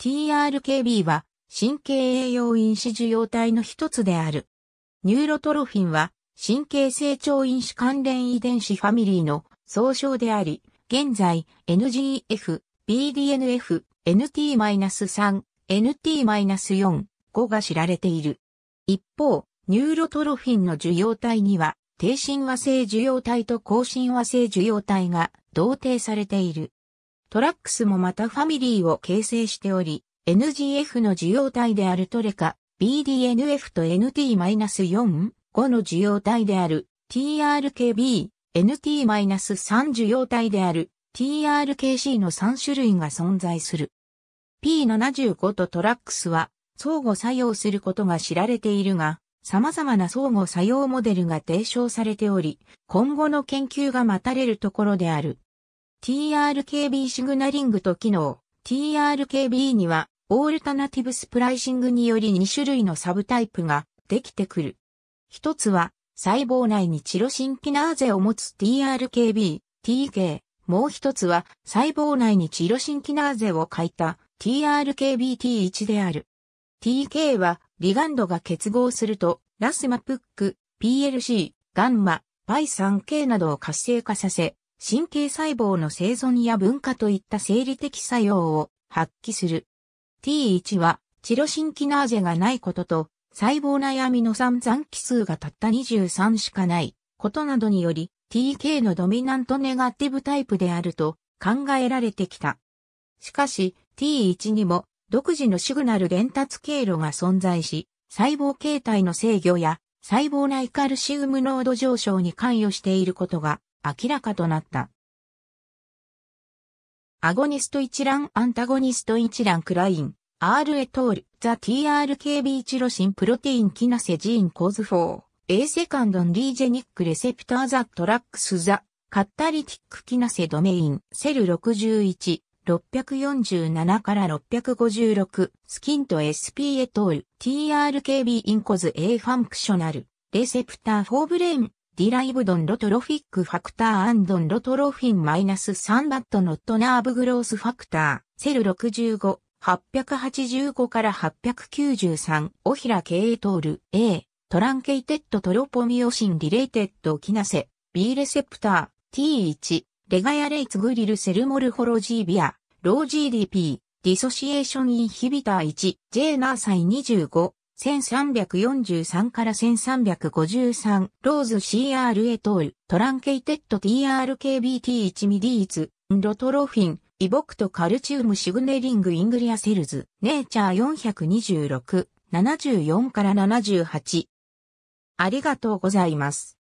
TrkB は神経栄養因子受容体の一つである。ニューロトロフィンは神経成長因子関連遺伝子ファミリーの総称であり、現在 NGF、BDNF、NT-3、NT-4、5が知られている。一方、ニューロトロフィンの受容体には、低親和性受容体と高親和性受容体が同定されている。トラックスもまたファミリーを形成しており、NGF の受容体であるTrkA、BDNF と NT-4、5の受容体である TrkB、NT-3 受容体である TrkC の3種類が存在する。P75 とTrkSは相互作用することが知られているが、様々な相互作用モデルが提唱されており、今後の研究が待たれるところである。TrkB シグナリングと機能。TrkB には、オールタナティブスプライシングにより2種類のサブタイプができてくる。一つは、細胞内にチロシンキナーゼを持つ TrkB-TK、もう一つは、細胞内にチロシンキナーゼを欠いた TrkB-T1 である。TK は、リガンドが結合すると、ラスマ、プック、plc、ガンマ、π3K などを活性化させ、神経細胞の生存や分化といった生理的作用を発揮する。T1 は、チロシンキナーゼがないことと、細胞内アミノ酸残基数がたった23しかないことなどにより、TK のドミナントネガティブタイプであると考えられてきた。しかし、T1 にも、独自のシグナル伝達経路が存在し、細胞形態の制御や細胞内カルシウム濃度上昇に関与していることが明らかとなった。アゴニスト一覧アンタゴニスト一覧クライン、R エトール、ザ TrkB チロシンプロテインキナセジーンコーズ4、A セカンドンリージェニックレセプターザトラックスザ、カッタリティックキナセドメイン、セル61。647から656、スキンと SP エトール、TrkB インコズ A ファンクショナル、レセプターフォーブレイン、ディライブドンロトロフィックファクターアンドンロトロフィン-3バットノットナーブグロースファクター、セル65、885から893、オヒラ K エトール、A、トランケイテッドトロポミオシンリレイテッドキナセ、B レセプター、T1、レガヤレイツグリルセルモルフォロジービア、ロー GDP、ディソシエーションインヒビター1、J ナーサイ25、1343から1353、ローズ CR エトール、トランケイテッド TrkB-T1 ミディーツ、ロトロフィン、イボクトカルチウムシグネリングイングリアセルズ、ネイチャー426、74から78。ありがとうございます。